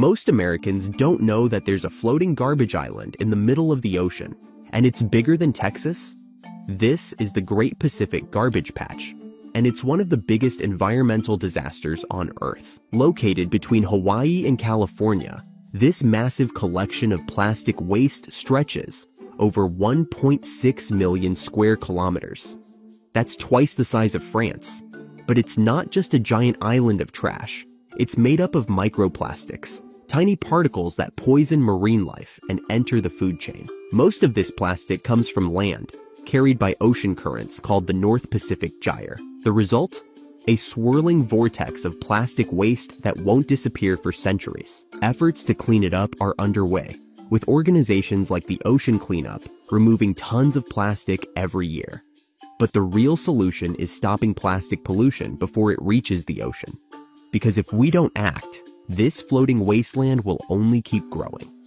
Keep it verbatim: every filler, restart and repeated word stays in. Most Americans don't know that there's a floating garbage island in the middle of the ocean, and it's bigger than Texas. This is the Great Pacific Garbage Patch, and it's one of the biggest environmental disasters on Earth. Located between Hawaii and California, this massive collection of plastic waste stretches over one point six million square kilometers. That's twice the size of France. But it's not just a giant island of trash. It's made up of microplastics, tiny particles that poison marine life and enter the food chain. Most of this plastic comes from land, carried by ocean currents called the North Pacific Gyre. The result? A swirling vortex of plastic waste that won't disappear for centuries. Efforts to clean it up are underway, with organizations like the Ocean Cleanup removing tons of plastic every year. But the real solution is stopping plastic pollution before it reaches the ocean. Because if we don't act, this floating wasteland will only keep growing.